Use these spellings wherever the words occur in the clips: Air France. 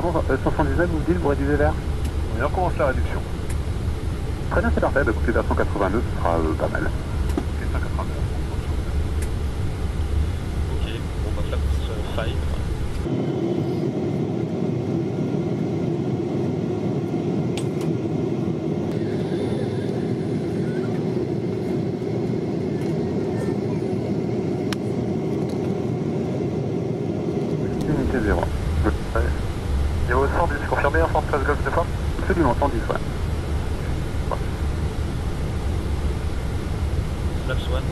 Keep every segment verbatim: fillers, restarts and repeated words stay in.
pardon, euh, cent soixante-dix-neuf, vous me dites, vous réduisez vers? Et on commence la réduction. Très bien, c'est parfait, bah, écoutez, vers cent quatre-vingt-deux, ce sera euh, pas mal. Et cent quatre-vingt-deux. Ok, bon, on va faire plus euh, cinq. Absolument, cent dix, ouais. Ouais. Flaps one.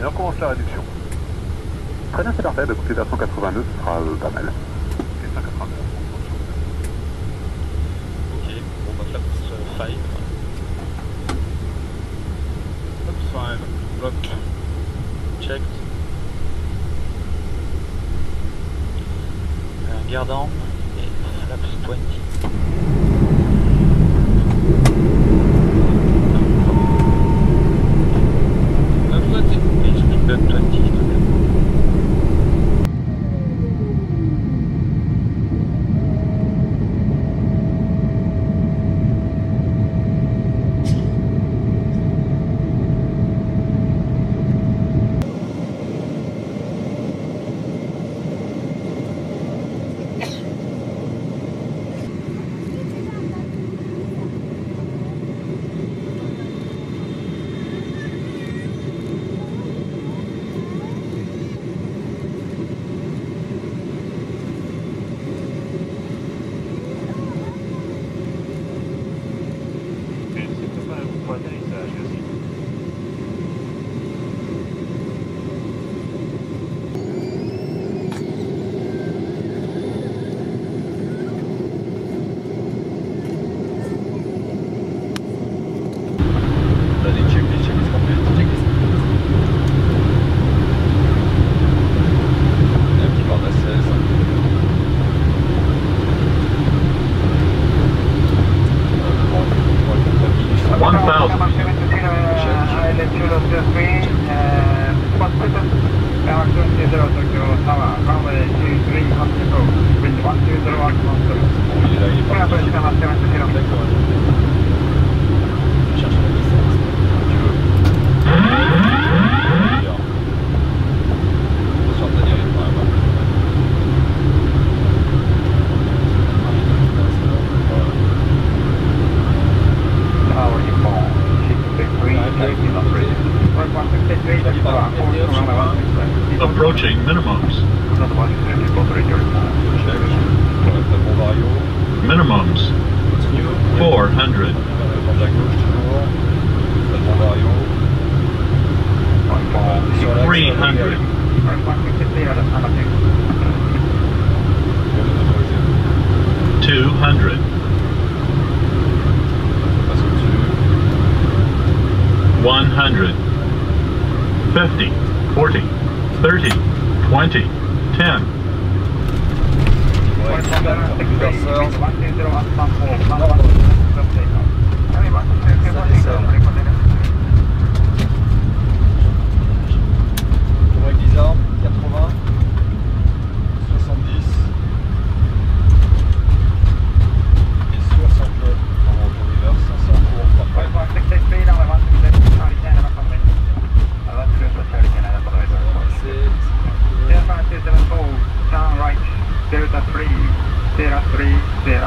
Et on commence la réduction. Très bien, c'est parfait. Écoutez, vers cent quatre-vingt-deux, ce sera euh, pas mal. Et cent quatre-vingt-deux. Ok, on va faire plus cinq. Top cinq, block, checked. Un gardant et flaps vingt. Approaching minimums. Minimums. four hundred. three hundred. two hundred. one hundred. fifty. forty. thirty, twenty, ten. Delta three, Delta three, Delta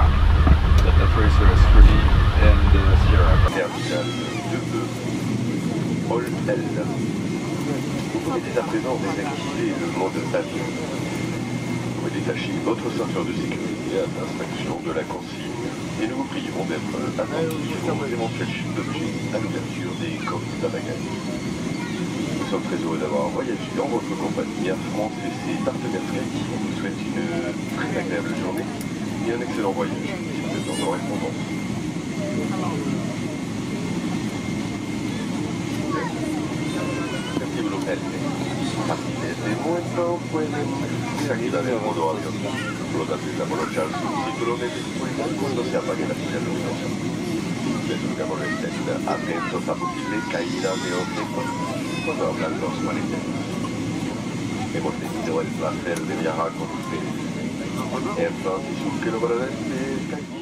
dès à présent désactiver le mandat Vous pouvez détacher votre ceinture de sécurité à l'inspection de la consigne et nous vous prions d'être attentifs aux éventuelles chutes d'objets à l'ouverture des coffres à bagages. Nous sommes très heureux d'avoir voyagé en votre compagnie. Air France et ses partenaires flights vous souhaitent une très agréable journée et un excellent voyage si vous êtes en correspondance. Desde muerto pueden seguir adelantando avión. Los artistas aprovechan sus cinturones cuando se apague la señal luminosa. Desligamos la intensa, atentos a posibles caídas de objetos cuando hablan los maletines. Hemos tenido el placer de viajar con ustedes. Air France y su que lo agradece.